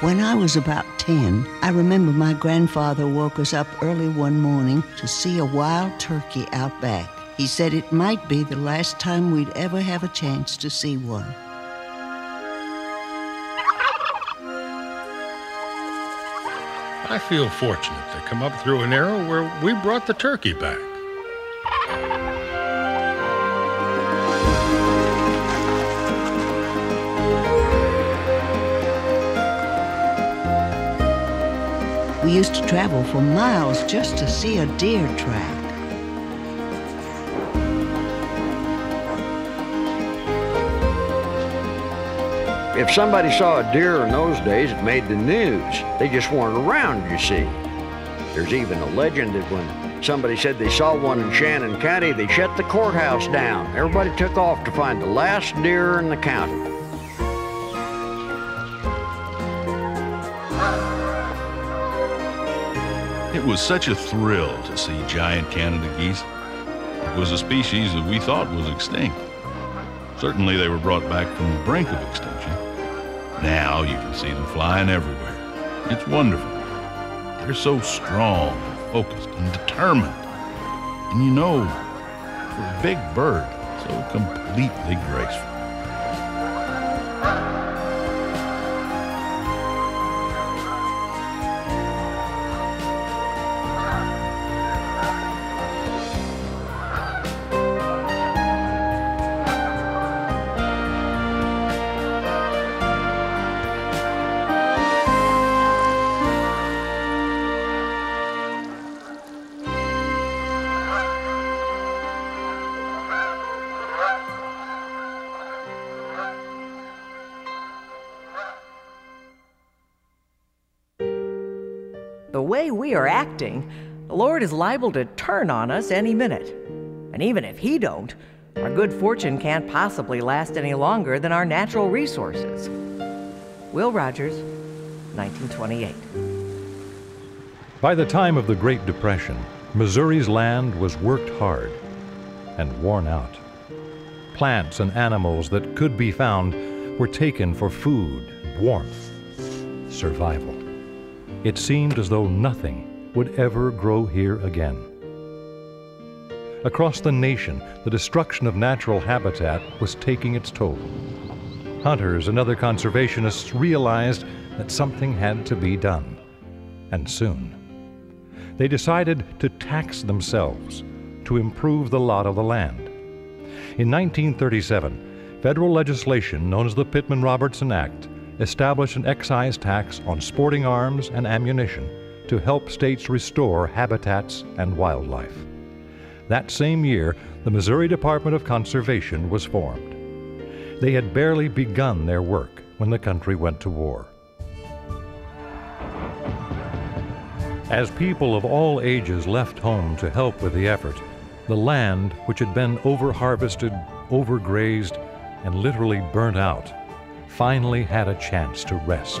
When I was about 10, I remember my grandfather woke us up early one morning to see a wild turkey out back. He said it might be the last time we'd ever have a chance to see one. I feel fortunate to come up through an era where we brought the turkey back. We used to travel for miles just to see a deer track. If somebody saw a deer in those days, it made the news. They just weren't around, you see. There's even a legend that when somebody said they saw one in Shannon County, they shut the courthouse down. Everybody took off to find the last deer in the county. It was such a thrill to see giant Canada geese. It was a species that we thought was extinct. Certainly they were brought back from the brink of extinction. Now you can see them flying everywhere. It's wonderful. They're so strong, and focused, and determined. And you know, for a big bird, so completely graceful. We are acting, the Lord is liable to turn on us any minute. And even if He don't, our good fortune can't possibly last any longer than our natural resources. Will Rogers, 1928. By the time of the Great Depression, Missouri's land was worked hard and worn out. Plants and animals that could be found were taken for food, warmth, survival. It seemed as though nothing would ever grow here again. Across the nation, the destruction of natural habitat was taking its toll. Hunters and other conservationists realized that something had to be done, and soon. They decided to tax themselves to improve the lot of the land. In 1937, federal legislation known as the Pittman-Robertson Act established an excise tax on sporting arms and ammunition to help states restore habitats and wildlife. That same year, the Missouri Department of Conservation was formed. They had barely begun their work when the country went to war. As people of all ages left home to help with the effort, the land, which had been over-harvested, overgrazed, and literally burnt out, finally had a chance to rest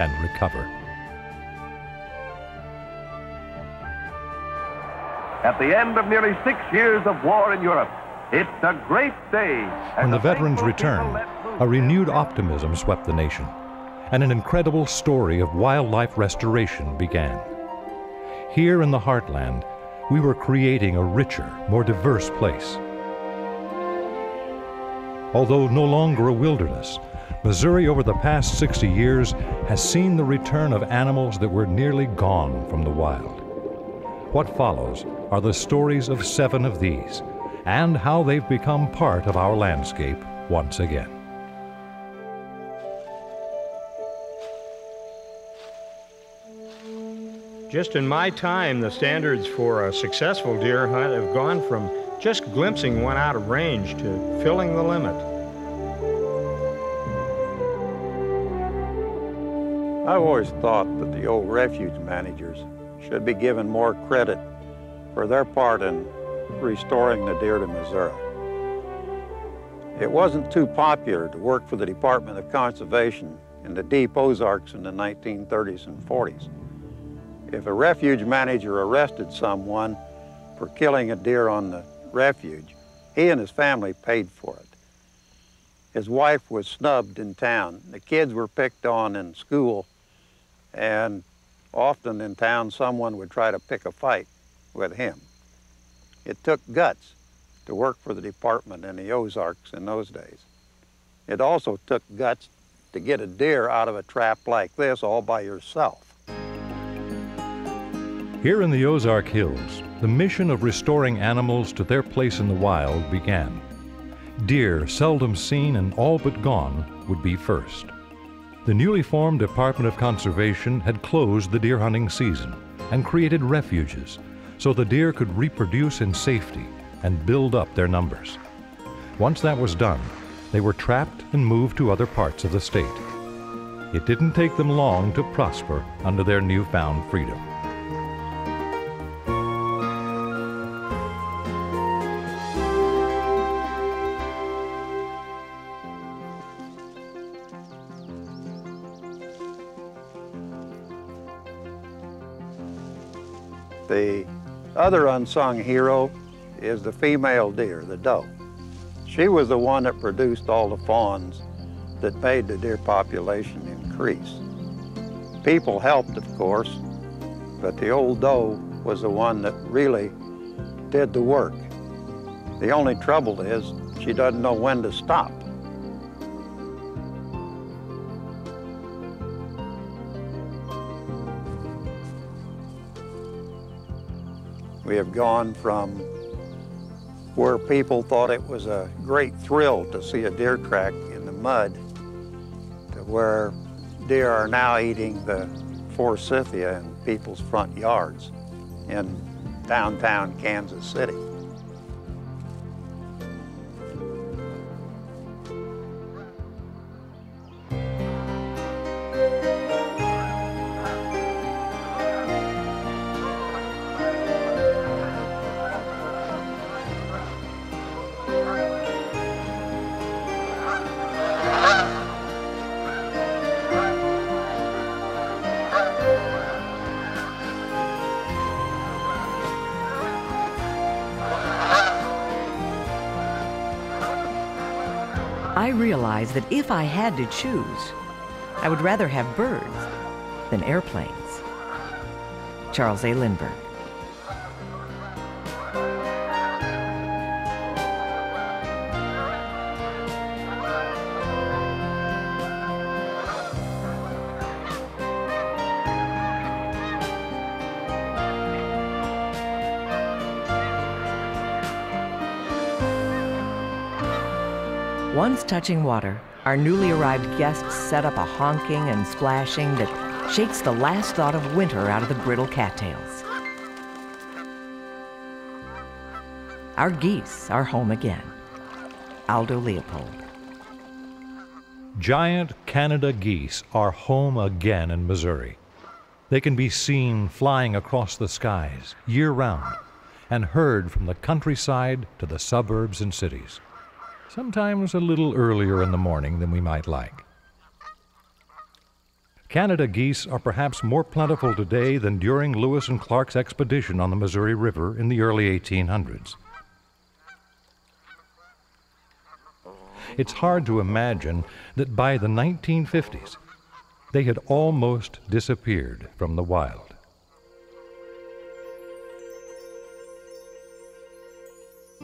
and recover. At the end of nearly 6 years of war in Europe, it's a great day. When the veterans returned, a renewed optimism swept the nation, and an incredible story of wildlife restoration began. Here in the heartland, we were creating a richer, more diverse place. Although no longer a wilderness, Missouri over the past 60 years has seen the return of animals that were nearly gone from the wild. What follows are the stories of 7 of these and how they've become part of our landscape once again. Just in my time, the standards for a successful deer hunt have gone from just glimpsing one out of range to filling the limit. I've always thought that the old refuge managers should be given more credit for their part in restoring the deer to Missouri. It wasn't too popular to work for the Department of Conservation in the deep Ozarks in the 1930s and 40s. If a refuge manager arrested someone for killing a deer on the refuge, he and his family paid for it. His wife was snubbed in town. The kids were picked on in school. And often in town, someone would try to pick a fight with him. It took guts to work for the department in the Ozarks in those days. It also took guts to get a deer out of a trap like this all by yourself. Here in the Ozark Hills, the mission of restoring animals to their place in the wild began. Deer, seldom seen and all but gone, would be first. The newly formed Department of Conservation had closed the deer hunting season and created refuges so the deer could reproduce in safety and build up their numbers. Once that was done, they were trapped and moved to other parts of the state. It didn't take them long to prosper under their newfound freedom. The other unsung hero is the female deer, the doe. She was the one that produced all the fawns that made the deer population increase. People helped, of course, but the old doe was the one that really did the work. The only trouble is she doesn't know when to stop. We have gone from where people thought it was a great thrill to see a deer track in the mud, to where deer are now eating the forsythia in people's front yards in downtown Kansas City. That if I had to choose, I would rather have birds than airplanes. Charles A. Lindbergh. Once touching water, our newly arrived guests set up a honking and splashing that shakes the last thought of winter out of the brittle cattails. Our geese are home again. Aldo Leopold. Giant Canada geese are home again in Missouri. They can be seen flying across the skies year-round and heard from the countryside to the suburbs and cities. Sometimes a little earlier in the morning than we might like. Canada geese are perhaps more plentiful today than during Lewis and Clark's expedition on the Missouri River in the early 1800s. It's hard to imagine that by the 1950s, they had almost disappeared from the wild.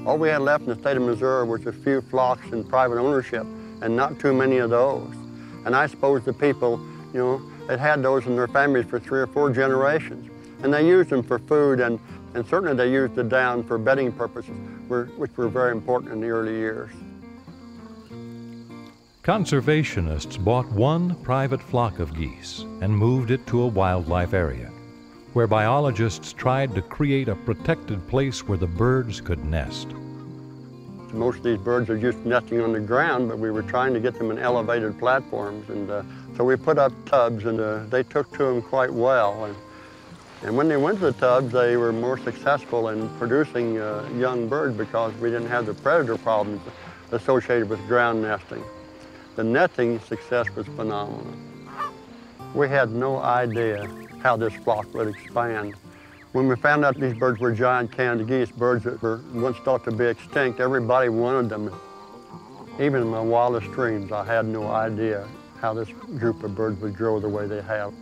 All we had left in the state of Missouri was a few flocks in private ownership, and not too many of those. And I suppose the people, you know, had had those in their families for 3 or 4 generations. And they used them for food, and certainly they used the down for bedding purposes, which were very important in the early years. Conservationists bought one private flock of geese and moved it to a wildlife area, where biologists tried to create a protected place where the birds could nest. Most of these birds are just nesting on the ground, but we were trying to get them in elevated platforms, and so we put up tubs, and they took to them quite well. And when they went to the tubs, they were more successful in producing young birds because we didn't have the predator problems associated with ground nesting. The nesting success was phenomenal. We had no idea how this flock would expand. When we found out these birds were giant Canada geese, birds that were once thought to be extinct, everybody wanted them. Even in my wildest dreams, I had no idea how this group of birds would grow the way they have.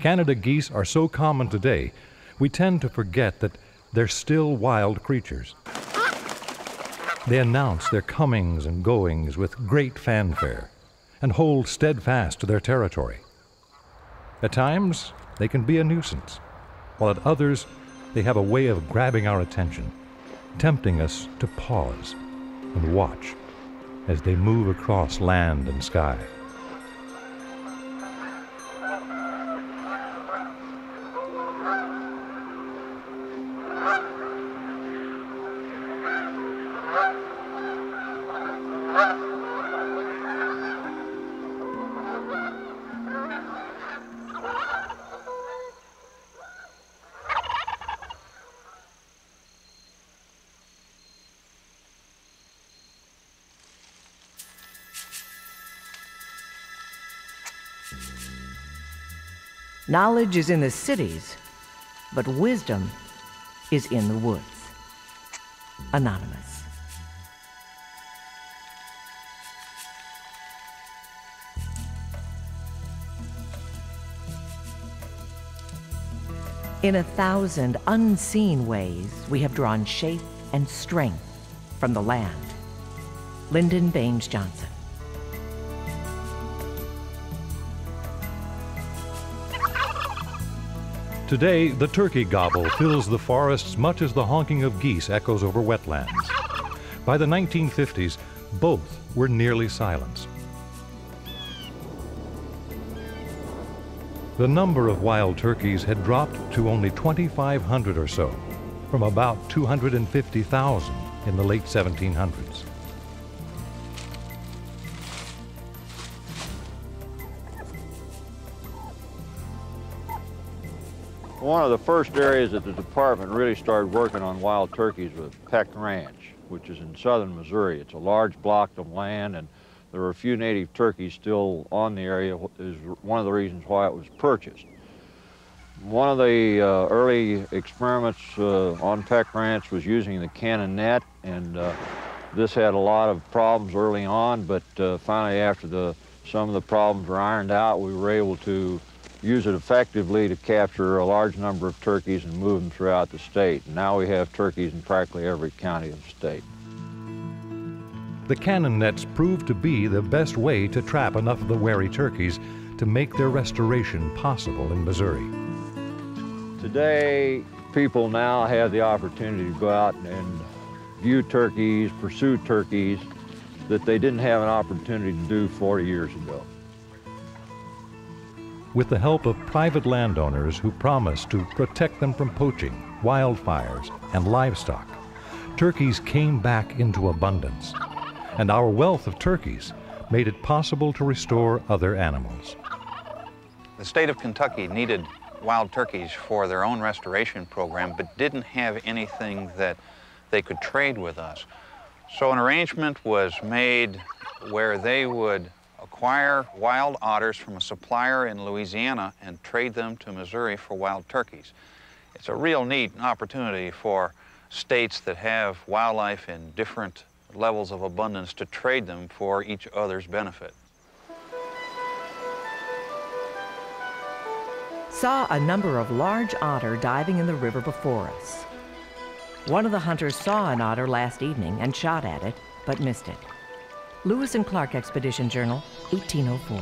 Canada geese are so common today, we tend to forget that they're still wild creatures. They announce their comings and goings with great fanfare and hold steadfast to their territory. At times, they can be a nuisance, while at others, they have a way of grabbing our attention, tempting us to pause and watch as they move across land and sky. Knowledge is in the cities, but wisdom is in the woods. Anonymous. In 1,000 unseen ways, we have drawn shape and strength from the land. Lyndon Baines Johnson. Today, the turkey gobble fills the forests much as the honking of geese echoes over wetlands. By the 1950s, both were nearly silenced. The number of wild turkeys had dropped to only 2,500 or so, from about 250,000 in the late 1700s. One of the first areas that the department really started working on wild turkeys was Peck Ranch, which is in southern Missouri. It's a large block of land, and there were a few native turkeys still on the area, is one of the reasons why it was purchased. One of the early experiments on Peck Ranch was using the cannon net, and this had a lot of problems early on, but finally after some of the problems were ironed out, we were able to use it effectively to capture a large number of turkeys and move them throughout the state. And now we have turkeys in practically every county of the state. The cannon nets proved to be the best way to trap enough of the wary turkeys to make their restoration possible in Missouri. Today, people now have the opportunity to go out and view turkeys, pursue turkeys that they didn't have an opportunity to do 40 years ago. With the help of private landowners who promised to protect them from poaching, wildfires, and livestock, turkeys came back into abundance, and our wealth of turkeys made it possible to restore other animals. The state of Kentucky needed wild turkeys for their own restoration program, but didn't have anything that they could trade with us. So an arrangement was made where they would acquire wild otters from a supplier in Louisiana and trade them to Missouri for wild turkeys. It's a real neat opportunity for states that have wildlife in different levels of abundance to trade them for each other's benefit. Saw a number of large otter diving in the river before us. One of the hunters saw an otter last evening and shot at it, but missed it. Lewis and Clark Expedition Journal, 1804.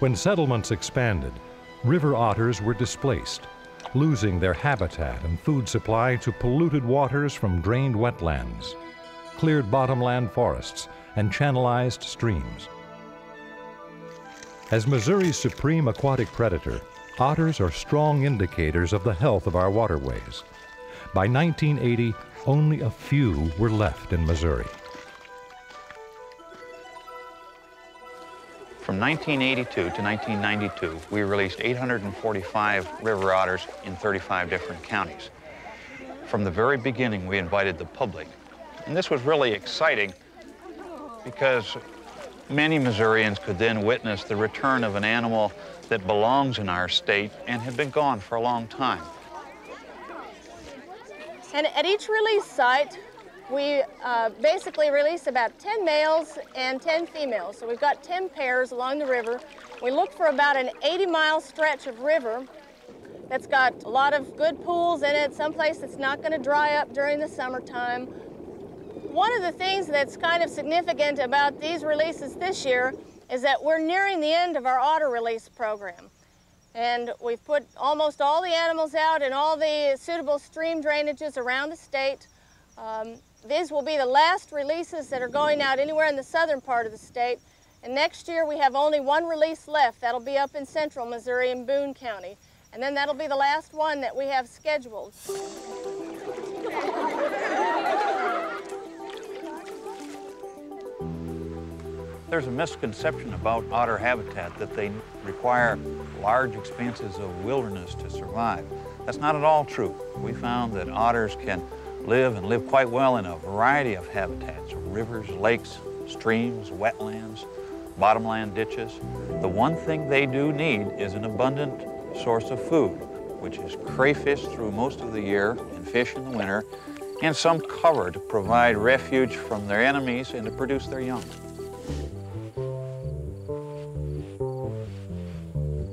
When settlements expanded, river otters were displaced, losing their habitat and food supply to polluted waters from drained wetlands, cleared bottomland forests, and channelized streams. As Missouri's supreme aquatic predator, otters are strong indicators of the health of our waterways. By 1980, only a few were left in Missouri. From 1982 to 1992, we released 845 river otters in 35 different counties. From the very beginning, we invited the public. And this was really exciting because many Missourians could then witness the return of an animal that belongs in our state and had been gone for a long time. And at each release site, We basically release about 10 males and 10 females. So we've got 10 pairs along the river. We look for about an 80-mile stretch of river that's got a lot of good pools in it, someplace that's not going to dry up during the summertime. One of the things that's kind of significant about these releases this year is that we're nearing the end of our auto release program. And we've put almost all the animals out in all the suitable stream drainages around the state. These will be the last releases that are going out anywhere in the southern part of the state. And next year we have only one release left. That'll be up in central Missouri in Boone County. And then that'll be the last one that we have scheduled. There's a misconception about otter habitat that they require large expanses of wilderness to survive. That's not at all true. We found that otters can live and live quite well in a variety of habitats, rivers, lakes, streams, wetlands, bottomland ditches. The one thing they do need is an abundant source of food, which is crayfish through most of the year and fish in the winter, and some cover to provide refuge from their enemies and to produce their young.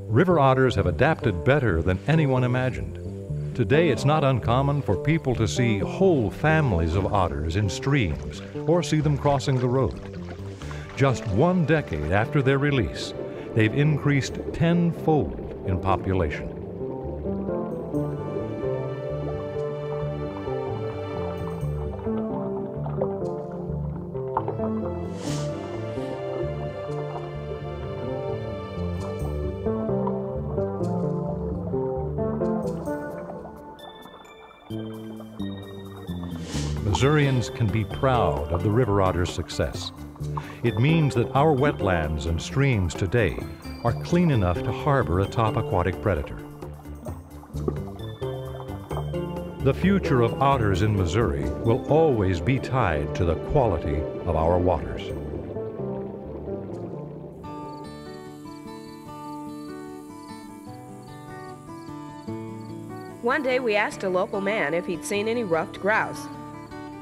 River otters have adapted better than anyone imagined. Today, it's not uncommon for people to see whole families of otters in streams or see them crossing the road. Just one decade after their release, they've increased tenfold in population. Missourians can be proud of the river otter's success. It means that our wetlands and streams today are clean enough to harbor a top aquatic predator. The future of otters in Missouri will always be tied to the quality of our waters. One day we asked a local man if he'd seen any ruffed grouse.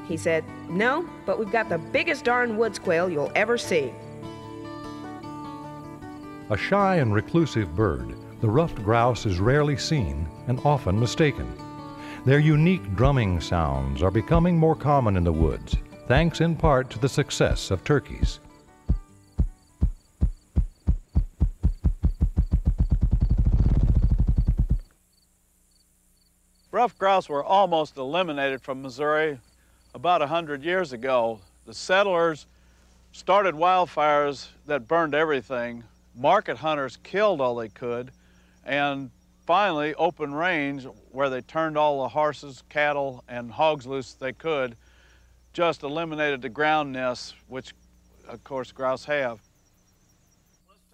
He said, "No, but we've got the biggest darn woods quail you'll ever see." A shy and reclusive bird, the ruffed grouse is rarely seen and often mistaken. Their unique drumming sounds are becoming more common in the woods, thanks in part to the success of turkeys. Ruffed grouse were almost eliminated from Missouri. About 100 years ago, the settlers started wildfires that burned everything. Market hunters killed all they could. And finally, open range, where they turned all the horses, cattle, and hogs loose they could, just eliminated the ground nests, which, of course, grouse have.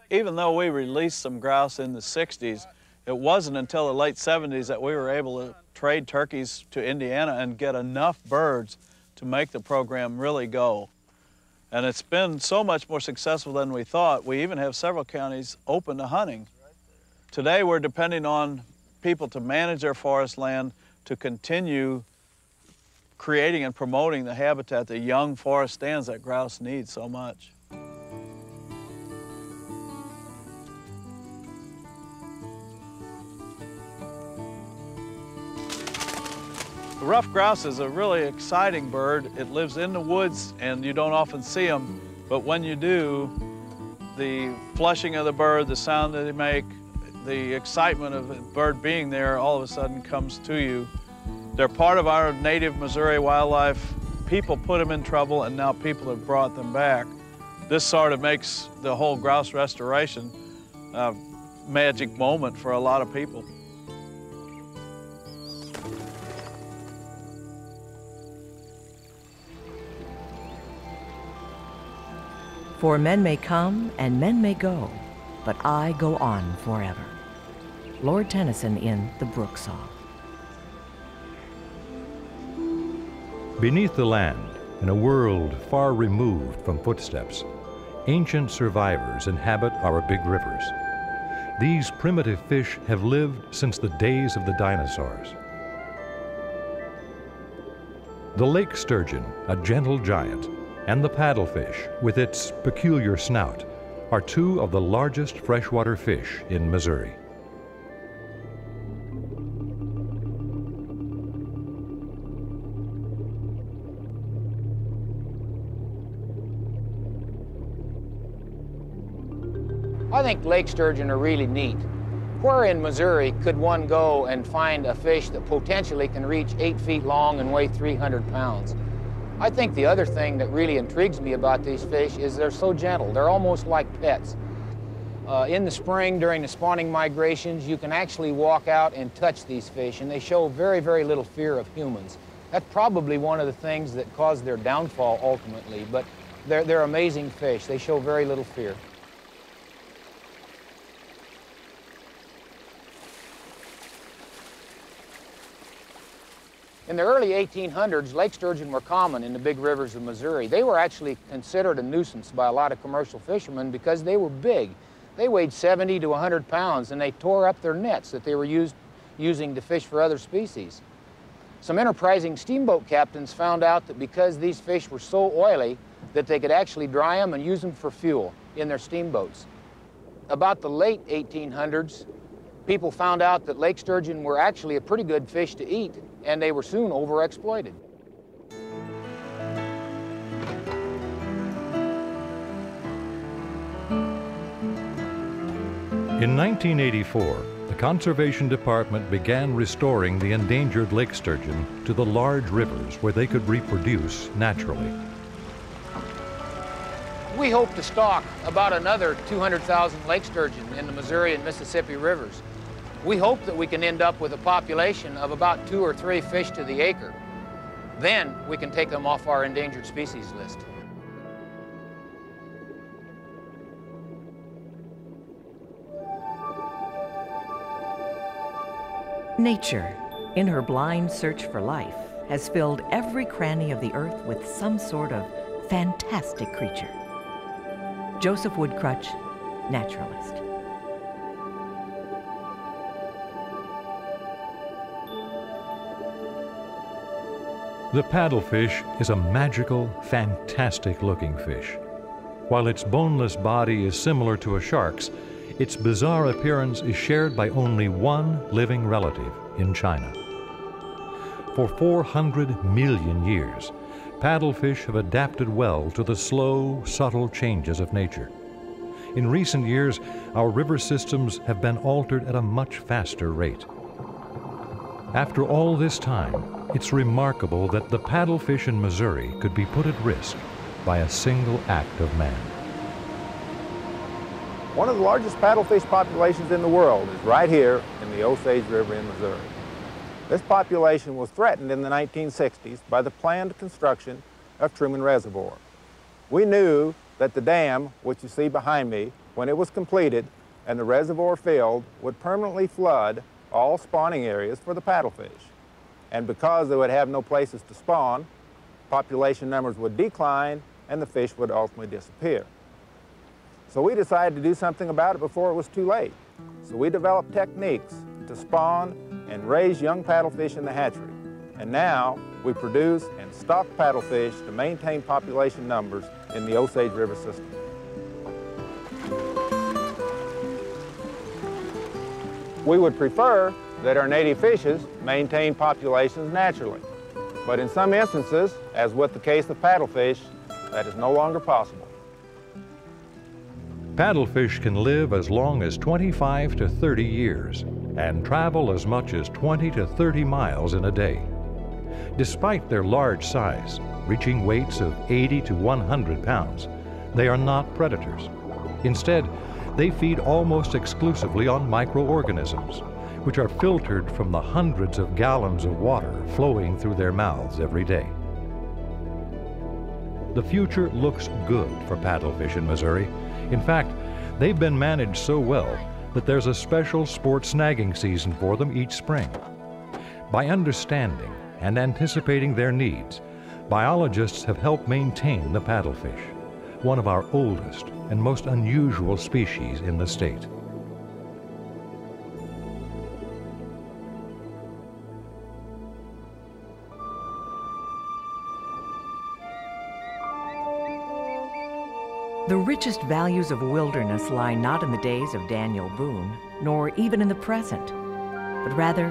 Even though we released some grouse in the 60s, it wasn't until the late 70s that we were able to trade turkeys to Indiana and get enough birds to make the program really go. And it's been so much more successful than we thought. We even have several counties open to hunting. Today we're depending on people to manage their forest land to continue creating and promoting the habitat, the young forest stands that grouse need so much. The ruffed grouse is a really exciting bird. It lives in the woods and you don't often see them, but when you do, the flushing of the bird, the sound that they make, the excitement of the bird being there all of a sudden comes to you. They're part of our native Missouri wildlife. People put them in trouble and now people have brought them back. This sort of makes the whole grouse restoration a magic moment for a lot of people. For men may come and men may go, but I go on forever. Lord Tennyson in The Brook Song. Beneath the land, in a world far removed from footsteps, ancient survivors inhabit our big rivers. These primitive fish have lived since the days of the dinosaurs. the lake sturgeon, a gentle giant, and the paddlefish, with its peculiar snout, are two of the largest freshwater fish in Missouri. I think lake sturgeon are really neat. Where in Missouri could one go and find a fish that potentially can reach 8 feet long and weigh 300 pounds? I think the other thing that really intrigues me about these fish is they're so gentle. They're almost like pets. In the spring, during the spawning migrations, you can actually walk out and touch these fish, and they show very, very little fear of humans. That's probably one of the things that caused their downfall ultimately, but they're amazing fish. They show very little fear. In the early 1800s, lake sturgeon were common in the big rivers of Missouri. They were actually considered a nuisance by a lot of commercial fishermen because they were big. They weighed 70 to 100 pounds, and they tore up their nets that they were using to fish for other species. Some enterprising steamboat captains found out that because these fish were so oily that they could actually dry them and use them for fuel in their steamboats. About the late 1800s, people found out that lake sturgeon were actually a pretty good fish to eat, and they were soon overexploited. In 1984, the Conservation Department began restoring the endangered lake sturgeon to the large rivers where they could reproduce naturally. We hope to stock about another 200,000 lake sturgeon in the Missouri and Mississippi rivers. We hope that we can end up with a population of about 2 or 3 fish to the acre. Then we can take them off our endangered species list. Nature, in her blind search for life, has filled every cranny of the earth with some sort of fantastic creature. Joseph Wood Crutch, naturalist. The paddlefish is a magical, fantastic-looking fish. While its boneless body is similar to a shark's, its bizarre appearance is shared by only one living relative in China. For 400 million years, paddlefish have adapted well to the slow, subtle changes of nature. In recent years, our river systems have been altered at a much faster rate. After all this time, it's remarkable that the paddlefish in Missouri could be put at risk by a single act of man. One of the largest paddlefish populations in the world is right here in the Osage River in Missouri. This population was threatened in the 1960s by the planned construction of Truman Reservoir. We knew that the dam, which you see behind me, when it was completed and the reservoir filled, would permanently flood all spawning areas for the paddlefish. And because they would have no places to spawn, population numbers would decline and the fish would ultimately disappear. So we decided to do something about it before it was too late. So we developed techniques to spawn and raise young paddlefish in the hatchery. And now we produce and stock paddlefish to maintain population numbers in the Osage River system. We would prefer that our native fishes maintain populations naturally. But in some instances, as with the case of paddlefish, that is no longer possible. Paddlefish can live as long as 25 to 30 years and travel as much as 20 to 30 miles in a day. Despite their large size, reaching weights of 80 to 100 pounds, they are not predators. Instead, they feed almost exclusively on microorganisms, which are filtered from the hundreds of gallons of water flowing through their mouths every day. The future looks good for paddlefish in Missouri. In fact, they've been managed so well that there's a special sport snagging season for them each spring. By understanding and anticipating their needs, biologists have helped maintain the paddlefish, one of our oldest and most unusual species in the state. The richest values of wilderness lie not in the days of Daniel Boone, nor even in the present, but rather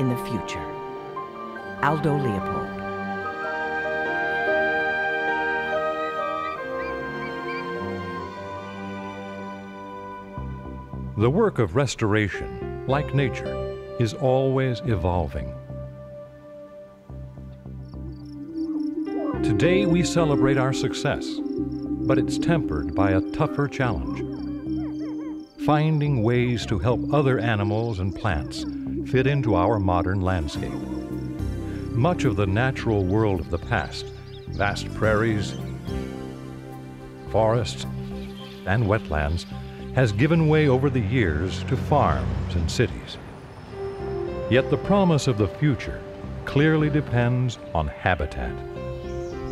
in the future. Aldo Leopold. The work of restoration, like nature, is always evolving. Today we celebrate our success, but it's tempered by a tougher challenge. Finding ways to help other animals and plants fit into our modern landscape. Much of the natural world of the past, vast prairies, forests, and wetlands, has given way over the years to farms and cities. Yet the promise of the future clearly depends on habitat.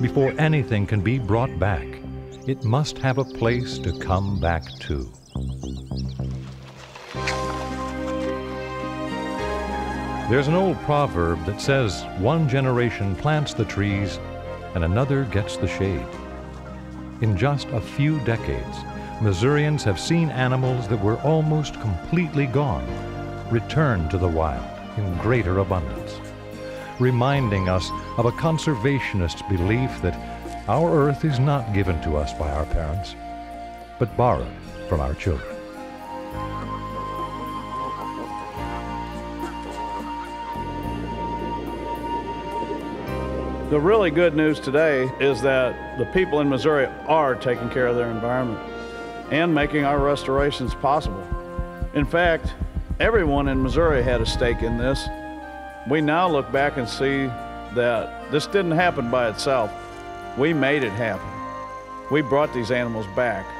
Before anything can be brought back, it must have a place to come back to. There's an old proverb that says one generation plants the trees and another gets the shade. In just a few decades, Missourians have seen animals that were almost completely gone return to the wild in greater abundance, reminding us of a conservationist's belief that our earth is not given to us by our parents, but borrowed from our children. The really good news today is that the people in Missouri are taking care of their environment and making our restorations possible. In fact, everyone in Missouri had a stake in this. We now look back and see that this didn't happen by itself. We made it happen. We brought these animals back.